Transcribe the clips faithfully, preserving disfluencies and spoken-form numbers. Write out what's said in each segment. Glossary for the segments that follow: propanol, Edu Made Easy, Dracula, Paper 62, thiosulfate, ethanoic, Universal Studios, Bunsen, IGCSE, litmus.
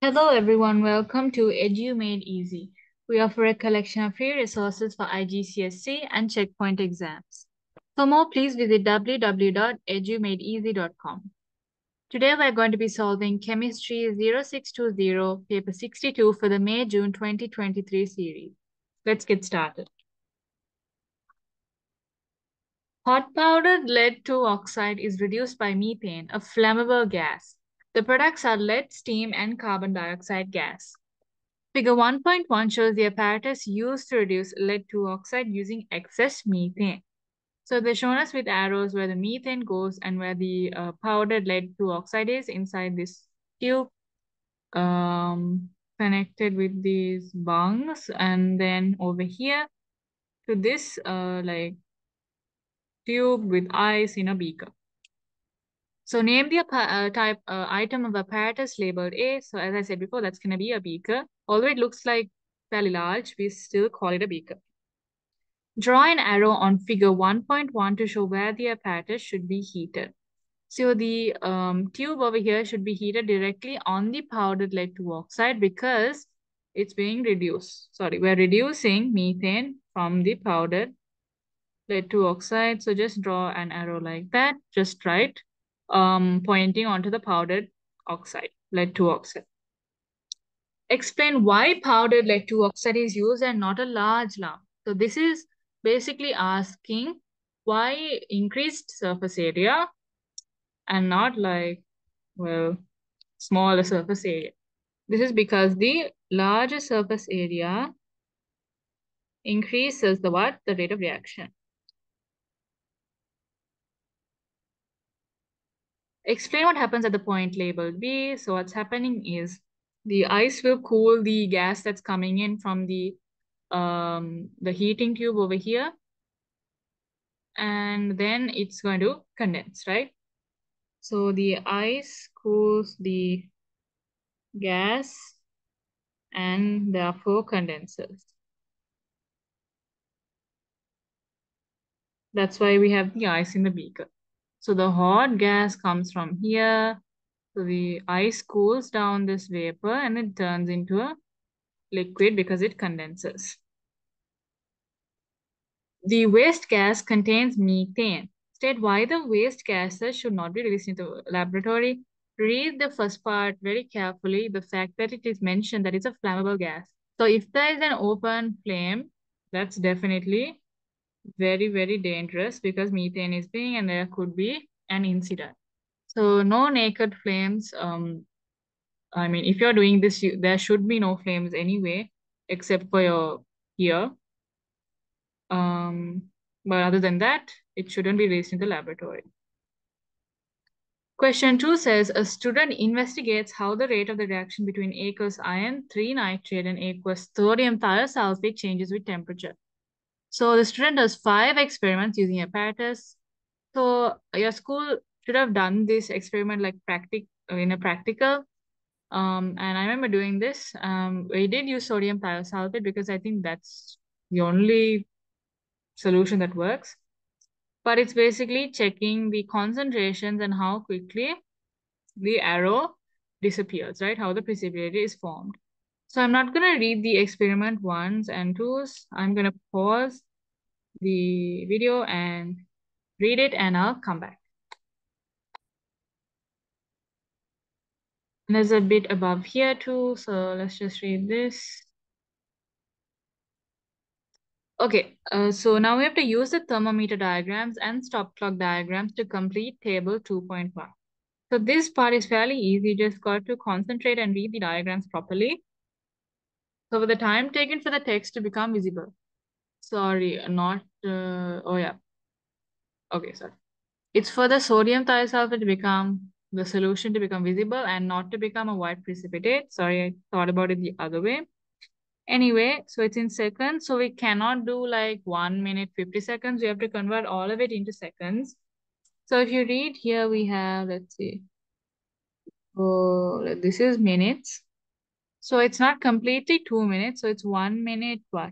Hello everyone, welcome to Edu Made Easy. We offer a collection of free resources for I G C S E and checkpoint exams. For more, please visit w w w dot edu made easy dot com. Today we're going to be solving Chemistry zero six two zero, Paper sixty-two for the May June twenty twenty-three series. Let's get started. Hot powdered lead two oxide is reduced by methane, a flammable gas. The products are lead, steam, and carbon dioxide gas. Figure one point one shows the apparatus used to reduce lead two oxide using excess methane. So they're shown us with arrows where the methane goes and where the uh, powdered lead two oxide is inside this tube um, connected with these bungs, and then over here to this uh, like tube with ice in a beaker. So name the uh, type uh, item of apparatus labeled A. So as I said before, that's going to be a beaker. Although it looks like fairly large, we still call it a beaker. Draw an arrow on figure one point one to show where the apparatus should be heated. So the um, tube over here should be heated directly on the powdered lead two oxide because it's being reduced. Sorry, we're reducing methane from the powdered lead two oxide. So just draw an arrow like that, just right. Um, pointing onto the powdered oxide, lead two oxide. Explain why powdered lead two oxide is used and not a large lump. So this is basically asking why increased surface area and not like, well, smaller surface area. This is because the larger surface area increases the what? The rate of reaction. Explain what happens at the point labeled B. So what's happening is the ice will cool the gas that's coming in from the, um, the heating tube over here. And then it's going to condense, right? So the ice cools the gas and therefore condenses. That's why we have the ice in the beaker. So the hot gas comes from here. So the ice cools down this vapor and it turns into a liquid because it condenses. The waste gas contains methane. State why the waste gases should not be released into the laboratory. Read the first part very carefully. The fact that it is mentioned that it's a flammable gas. So if there is an open flame, that's definitely very, very dangerous because methane is being, and there could be an incident. So no naked flames. Um, I mean, if you're doing this, you, there should be no flames anyway, except for your ear. Um, but other than that, it shouldn't be released in the laboratory. Question two says, a student investigates how the rate of the reaction between aqueous iron, three nitrate and aqueous sodium thiosulfate changes with temperature. So the student does five experiments using apparatus. So your school should have done this experiment like practic in a practical. Um, and I remember doing this. Um, we did use sodium thiosulfate because I think that's the only solution that works. But it's basically checking the concentrations and how quickly the arrow disappears, right? How the precipitate is formed. So I'm not going to read the experiment ones and twos. I'm going to pause the video and read it, and I'll come back. And there's a bit above here too. So let's just read this. Okay, uh, so now we have to use the thermometer diagrams and stop clock diagrams to complete table two point one. So this part is fairly easy. You just got to concentrate and read the diagrams properly. So for the time taken for the text to become visible. Sorry, not, uh, oh yeah. Okay, sorry. It's for the sodium thiosulfate to become, the solution to become visible and not to become a white precipitate. Sorry, I thought about it the other way. Anyway, so it's in seconds. So we cannot do like one minute, fifty seconds. We have to convert all of it into seconds. So if you read here, we have, let's see. Oh, this is minutes. So it's not completely two minutes. So it's one minute, what?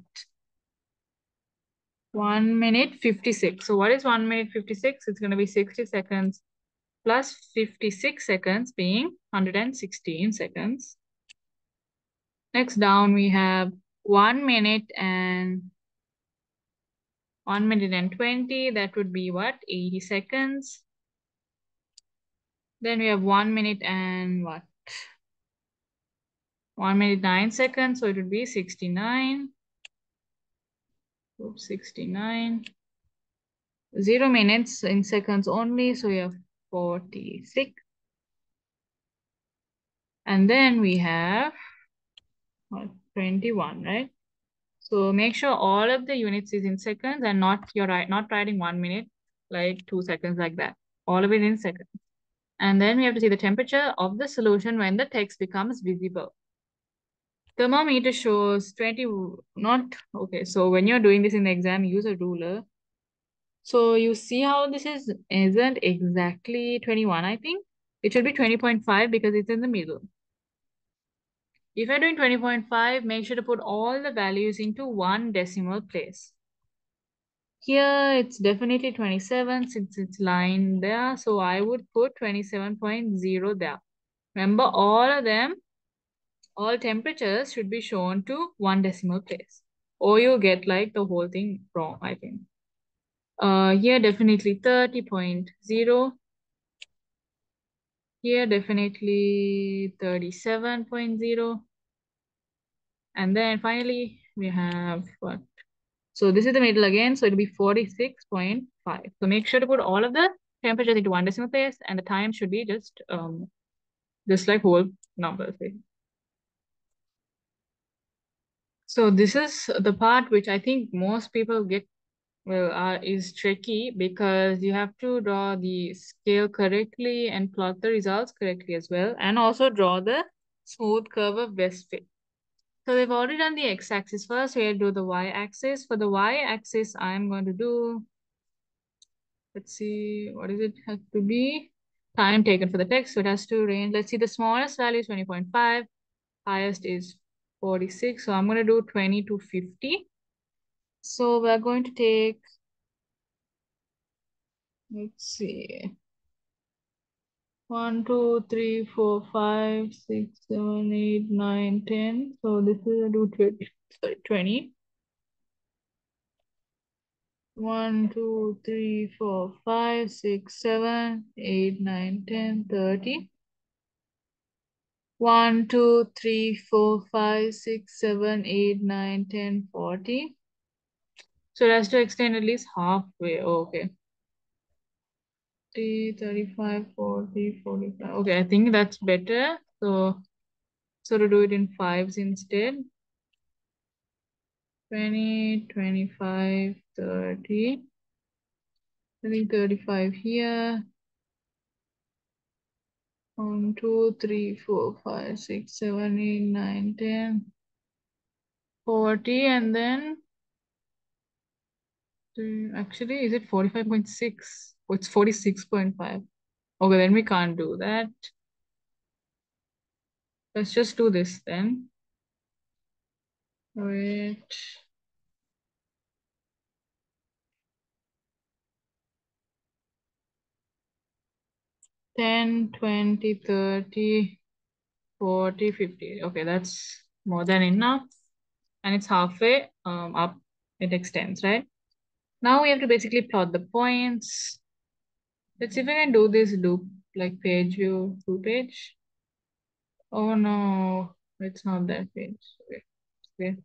one minute fifty-six. So what is one minute fifty-six? It's going to be sixty seconds plus fifty-six seconds being one hundred sixteen seconds. Next down, we have one minute and one minute and twenty. That would be what? eighty seconds. Then we have one minute and what? One minute, nine seconds. So it would be sixty-nine. Oops, sixty-nine. Zero minutes in seconds only. So we have forty-six. And then we have twenty-one, right? So make sure all of the units is in seconds and not you're right, not writing one minute, like two seconds like that. All of it in seconds. And then we have to see the temperature of the solution when the text becomes visible. Thermometer shows twenty, not, okay. So when you're doing this in the exam, use a ruler. So you see how this is, isn't exactly twenty-one, I think. It should be twenty point five because it's in the middle. If you're doing twenty point five, make sure to put all the values into one decimal place. Here, it's definitely twenty-seven since it's lined there. So I would put twenty-seven point zero there. Remember, all of them, all temperatures should be shown to one decimal place. Or you'll get like the whole thing wrong, I think. Uh, here, definitely thirty point zero. Here, definitely thirty-seven point zero. And then finally, we have what? So this is the middle again. So it'll be forty-six point five. So make sure to put all of the temperatures into one decimal place and the time should be just, um, just like whole numbers. So this is the part which I think most people get Well, uh, is tricky because you have to draw the scale correctly and plot the results correctly as well. And also draw the smooth curve of best fit. So they've already done the x-axis first. So I'll do the y-axis. For the y-axis, I'm going to do, let's see, what does it have to be? Time taken for the text. So it has to range. Let's see, the smallest value is twenty point five. Highest is forty-six. So I'm going to do twenty to fifty. So we're going to take, let's see, one, two, three, four, five, six, seven, eight, nine, ten. So this is a do twenty. one, two, three, four, five, six, seven, eight, nine, ten, thirty. one, two, three, four, five, six, seven, eight, nine, ten, forty. So it has to extend at least halfway. Oh, okay. thirty, thirty-five, forty, forty-five. Okay, I think that's better. So, so to do it in fives instead. twenty, twenty-five, thirty. I think thirty-five here. one, two, three, four, five, six, seven, eight, nine, ten, forty. And then actually, is it forty-five point six? Oh, it's forty-six point five. Okay, then we can't do that. Let's just do this then. Wait. ten, twenty, thirty, forty, fifty. Okay, that's more than enough. And it's halfway um, up. It extends, right? Now we have to basically plot the points. Let's see if we can do this loop, like page view, two page. Oh no, it's not that page. Okay. Okay.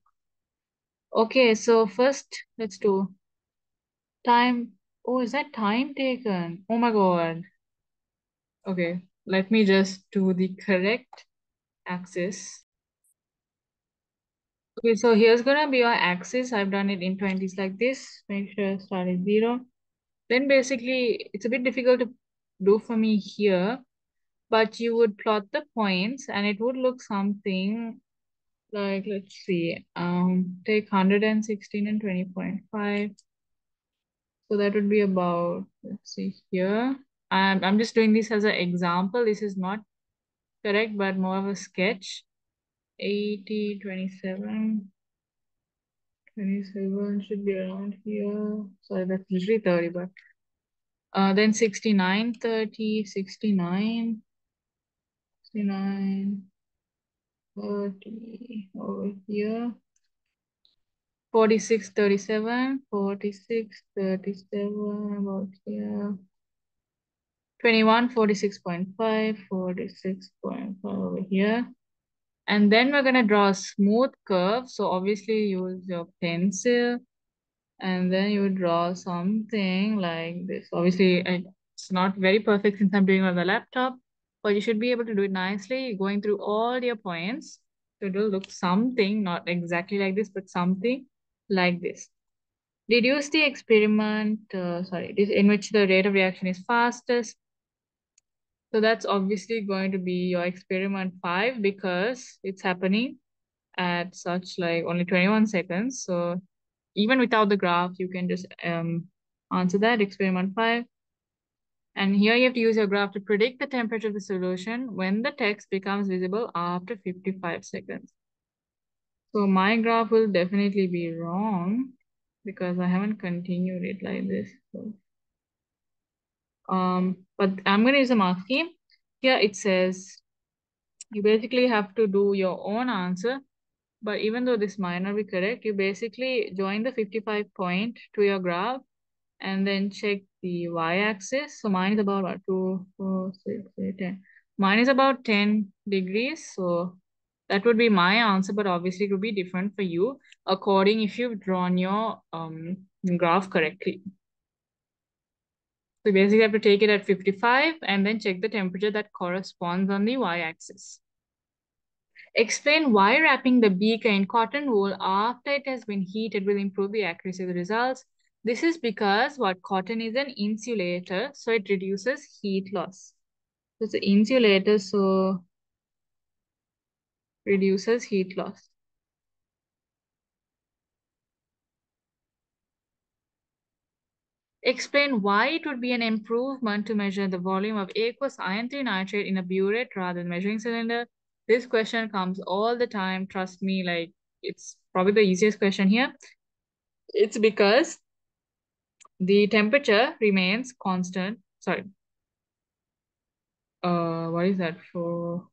Okay, so first let's do time. Oh, is that time taken? Oh my God. Okay, let me just do the correct axis. Okay, so here's gonna be our axis. I've done it in twenties like this. Make sure start at zero. Then basically, it's a bit difficult to do for me here, but you would plot the points and it would look something like, let's see, um, take one hundred sixteen and twenty point five. So that would be about, let's see here. I'm, I'm just doing this as an example. This is not correct, but more of a sketch. eighty, twenty-seven, twenty-seven should be around here. Sorry, that's usually thirty, but uh, then sixty-nine, thirty, sixty-nine, sixty-nine, forty over here. forty-six, thirty-seven. forty-six, thirty-seven about here. twenty-one, forty-six point five. forty-six point five over here. And then we're going to draw a smooth curve. So obviously use your pencil. And then you draw something like this. Obviously, it's not very perfect since I'm doing it on the laptop. But you should be able to do it nicely. You're going through all your points. So it will look something, not exactly like this, but something like this. Deduce the experiment, uh, sorry, in which the rate of reaction is fastest. So that's obviously going to be your experiment five because it's happening at such like only twenty-one seconds. So even without the graph, you can just um answer that experiment five. And here you have to use your graph to predict the temperature of the solution when the text becomes visible after fifty-five seconds. So my graph will definitely be wrong because I haven't continued it like this. So, um, but I'm going to use a mark scheme. Here it says you basically have to do your own answer. But even though this might not be correct, you basically join the fifty-five point to your graph and then check the y-axis. So mine is about what, two, four, six, eight, ten. Mine is about ten degrees. So that would be my answer, but obviously it would be different for you according if you've drawn your um, graph correctly. So basically you have to take it at fifty-five and then check the temperature that corresponds on the y-axis. Explain why wrapping the beaker in cotton wool after it has been heated will improve the accuracy of the results. This is because what cotton is an insulator, so it reduces heat loss. It's an insulator, so reduces heat loss. Explain why it would be an improvement to measure the volume of aqueous iron three nitrate in a burette rather than measuring cylinder. This question comes all the time. Trust me, like it's probably the easiest question here. It's because the temperature remains constant. Sorry. Uh, what is that for?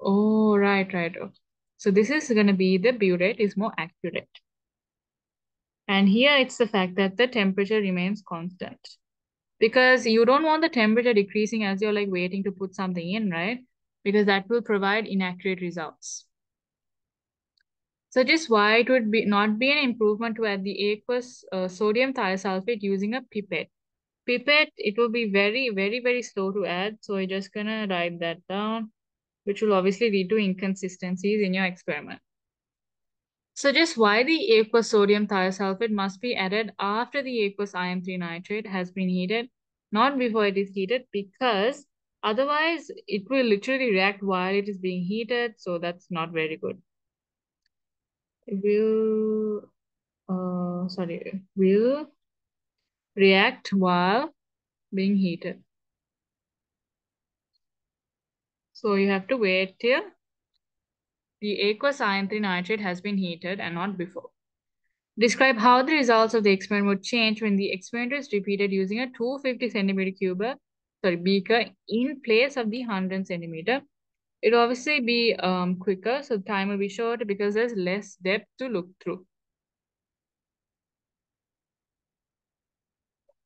Oh, right, right. Okay. So this is going to be the burette is more accurate. And here it's the fact that the temperature remains constant. Because you don't want the temperature decreasing as you're like waiting to put something in, right? Because that will provide inaccurate results. So just why it would be not be an improvement to add the aqueous uh, sodium thiosulfate using a pipette. Pipette, it will be very, very, very slow to add. So you're just going to write that down, which will obviously lead to inconsistencies in your experiment. So just why the aqueous sodium thiosulfate must be added after the aqueous iron three nitrate has been heated, not before it is heated, because otherwise it will literally react while it is being heated. So that's not very good. Will uh sorry will react while being heated, so you have to wait till the aqueous iron three nitrate has been heated and not before. Describe how the results of the experiment would change when the experiment is repeated using a two hundred fifty centimeter cuber sorry beaker in place of the one hundred centimeter. It'll obviously be um quicker, so time will be shorter because there's less depth to look through.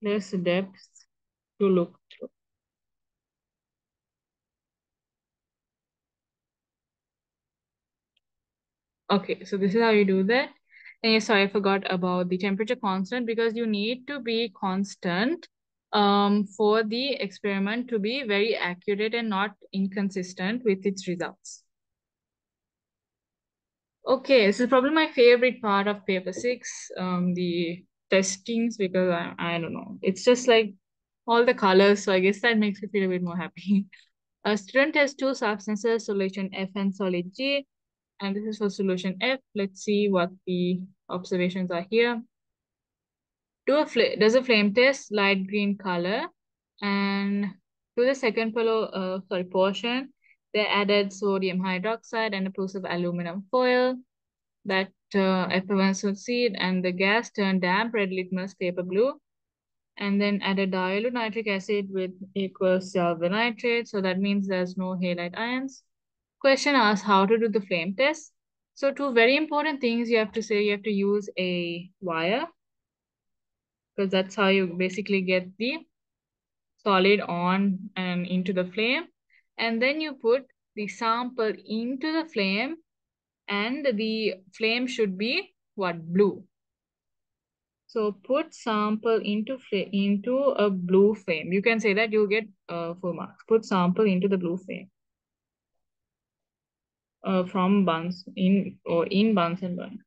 Less depth to look through. Okay, so this is how you do that. And yeah, sorry, I forgot about the temperature constant because you need to be constant Um, for the experiment to be very accurate and not inconsistent with its results. Okay, this is probably my favorite part of paper six, um, the testings, because I, I don't know, it's just like all the colors, so I guess that makes me feel a bit more happy. A student tests two substances, solution F and solid G, and this is for solution F. Let's see what the observations are here. Do a fl does a flame test, light green color, and to the second pillow, uh, sorry, portion, they added sodium hydroxide and a piece of aluminum foil that uh, effluent succeed, and the gas turned damp red litmus paper blue, and then added dilute nitric acid with aqueous silver nitrate. So that means there's no halide ions. Question asks how to do the flame test. So two very important things you have to say. You have to use a wire, because that's how you basically get the solid on and into the flame. And then you put the sample into the flame, and the flame should be what? Blue. So put sample into into a blue flame. You can say that, you get uh, full marks. Put sample into the blue flame. Uh, from buns in or in Bunsen burner.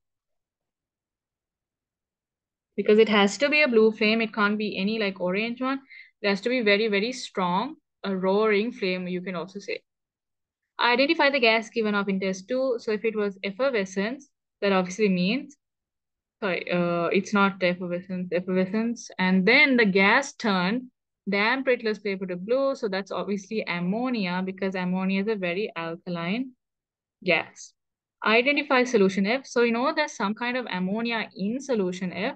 Because it has to be a blue flame. It can't be any like orange one. It has to be very, very strong, a roaring flame, you can also say. Identify the gas given up in test two. So if it was effervescence, that obviously means, sorry, uh, it's not effervescence, effervescence. And then the gas turned damp weightless paper to blue. So that's obviously ammonia, because ammonia is a very alkaline gas. Identify solution F. So you know there's some kind of ammonia in solution F.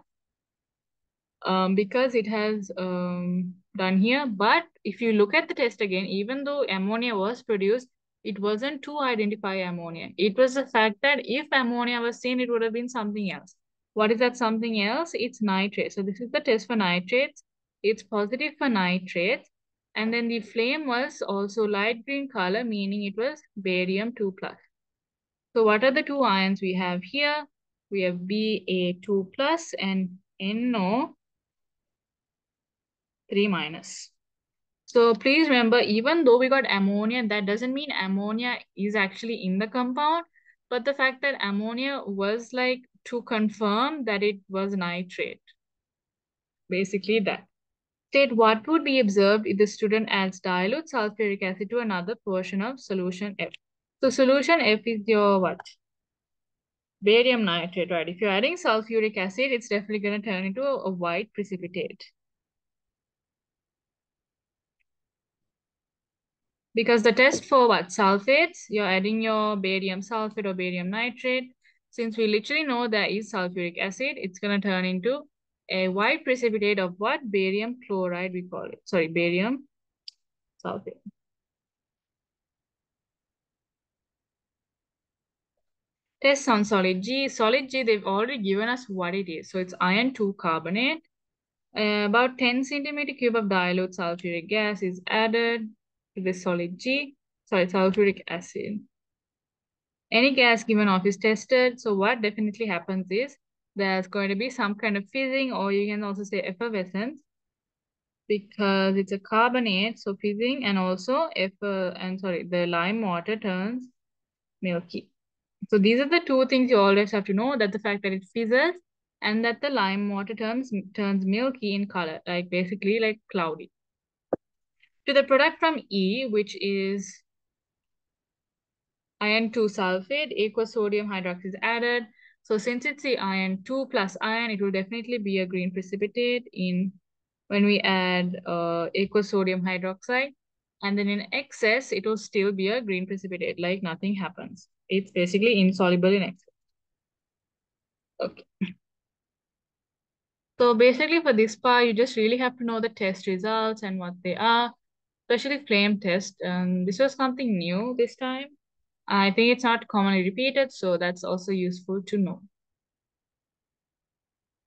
Um, because it has um, done here. But if you look at the test again, even though ammonia was produced, it wasn't to identify ammonia. It was the fact that if ammonia was seen, it would have been something else. What is that something else? It's nitrate. So this is the test for nitrates. It's positive for nitrates. And then the flame was also light green color, meaning it was barium two plus. So what are the two ions we have here? We have B A two plus and N O three minus. So please remember, even though we got ammonia, that doesn't mean ammonia is actually in the compound, but the fact that ammonia was like to confirm that it was nitrate. Basically that. State what would be observed if the student adds dilute sulfuric acid to another portion of solution F. So solution F is your what? Barium nitrate, right? If you're adding sulfuric acid, it's definitely going to turn into a, a white precipitate. Because the test for what? Sulfates, you're adding your barium sulfate or barium nitrate. Since we literally know there is sulfuric acid, it's going to turn into a white precipitate of what? Barium chloride, we call it. Sorry, barium sulfate. Test on solid G. Solid G, they've already given us what it is. So it's iron two carbonate. Uh, about ten centimeter cube of dilute sulfuric gas is added to the solid G. Sorry, sulfuric acid. Any gas given off is tested. So what definitely happens is, there's going to be some kind of fizzing, or you can also say effervescence, because it's a carbonate, so fizzing, and also if uh, and sorry, the lime water turns milky. So these are the two things you always have to know, that the fact that it fizzes and that the lime water turns turns milky in color, like basically like cloudy. To the product from E, which is iron two sulfate, aqueous sodium hydroxide is added. So since it's the iron two plus iron, it will definitely be a green precipitate in when we add uh, aqueous sodium hydroxide. And then in excess, it will still be a green precipitate, like nothing happens. It's basically insoluble in excess. Okay. So basically for this part, you just really have to know the test results and what they are, especially flame test. Um, this was something new this time. I think it's not commonly repeated, so that's also useful to know.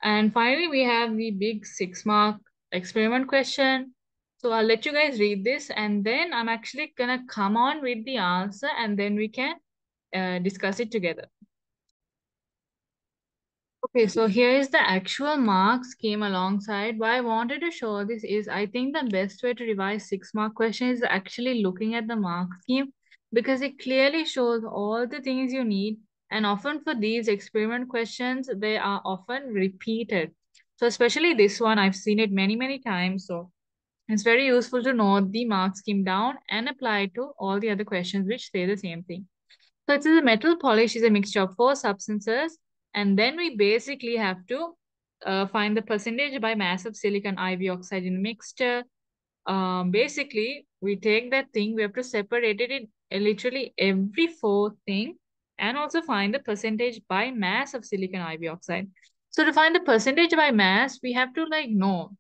And finally, we have the big six mark experiment question. So I'll let you guys read this, and then I'm actually gonna come on with the answer, and then we can uh, discuss it together. Okay, so here is the actual mark scheme alongside. Why I wanted to show this is, I think the best way to revise six mark question is actually looking at the mark scheme, because it clearly shows all the things you need. And often for these experiment questions, they are often repeated. So especially this one, I've seen it many, many times. So it's very useful to know the mark scheme down and apply it to all the other questions which say the same thing. So it says a metal polish is a mixture of four substances. And then we basically have to uh, find the percentage by mass of silicon I V oxide in mixture. Um, basically, we take that thing, we have to separate it in literally every fourth thing, and also find the percentage by mass of silicon I V oxide. So to find the percentage by mass, we have to like know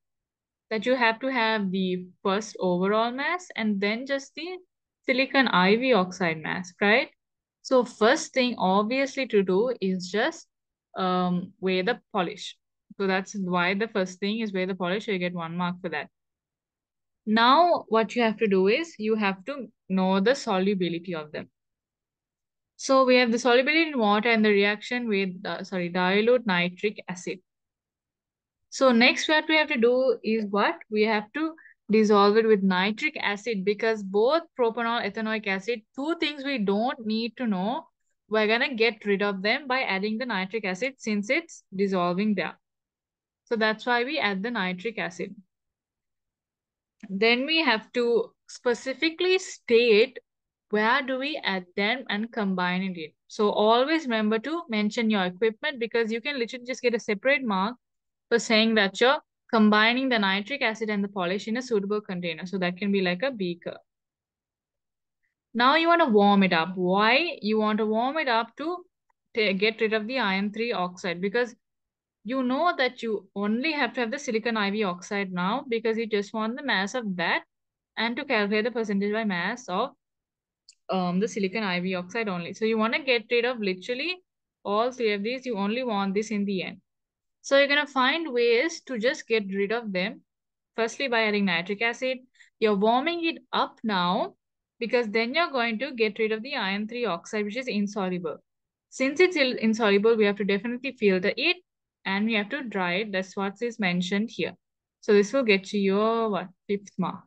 that you have to have the first overall mass and then just the silicon I V oxide mask, right? So first thing obviously to do is just um, weigh the polish. So that's why the first thing is weigh the polish. So you get one mark for that. Now what you have to do is you have to know the solubility of them. So we have the solubility in water and the reaction with, uh, sorry, dilute nitric acid. So next what we have to do is what? We have to dissolve it with nitric acid, because both propanol, ethanoic acid, two things we don't need to know. We're going to get rid of them by adding the nitric acid since it's dissolving there. So that's why we add the nitric acid. Then we have to specifically state where do we add them and combine it. So always remember to mention your equipment, because you can literally just get a separate mark for saying that you're combining the nitric acid and the polish in a suitable container. So that can be like a beaker. Now you want to warm it up. Why? You want to warm it up to get rid of the iron three oxide, because you know that you only have to have the silicon I V oxide now, because you just want the mass of that and to calculate the percentage by mass of um, the silicon I V oxide only. So you want to get rid of literally all three of these. You only want this in the end. So you're going to find ways to just get rid of them. Firstly, by adding nitric acid. You're warming it up now, because then you're going to get rid of the iron three oxide, which is insoluble. Since it's insoluble, we have to definitely filter it. And we have to dry it. That's what is mentioned here. So this will get you your what, fifth mark.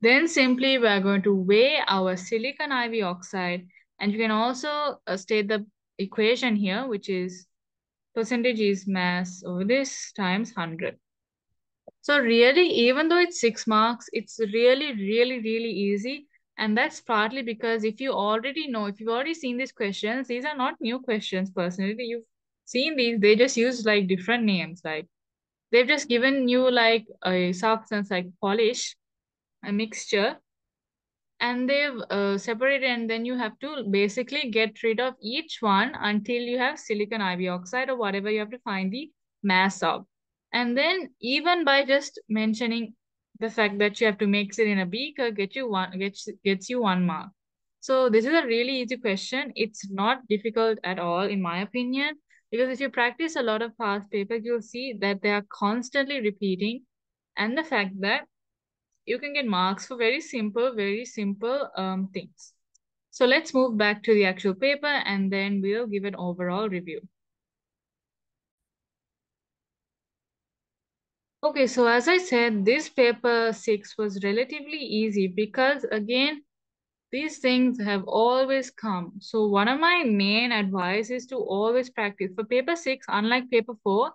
Then simply we are going to weigh our silicon I V oxide. And you can also uh, state the equation here, which is percentage is mass over this times one hundred. So really, even though it's six marks, it's really, really, really easy. And that's partly because if you already know, if you've already seen these questions, these are not new questions personally. You've seen these, they just use like different names. Like they've just given you like a substance like polish, a mixture, and they've uh, separated, and then you have to basically get rid of each one until you have silicon I V oxide or whatever you have to find the mass of. And then even by just mentioning the fact that you have to mix it in a beaker, get you one, gets, gets you one mark. So this is a really easy question. It's not difficult at all in my opinion. Because if you practice a lot of past papers, you'll see that they are constantly repeating, and the fact that you can get marks for very simple, very simple um, things. So let's move back to the actual paper and then we'll give an overall review. Okay, so as I said, this paper six was relatively easy because again, these things have always come. So one of my main advice is to always practice. For paper six, unlike paper four,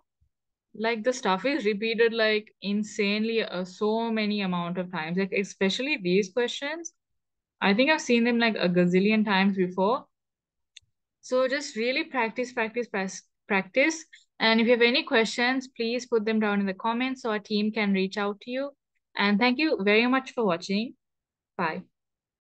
like the stuff is repeated like insanely uh, so many amount of times, like especially these questions. I think I've seen them like a gazillion times before. So just really practice, practice, practice. And if you have any questions, please put them down in the comments so our team can reach out to you. And thank you very much for watching. Bye.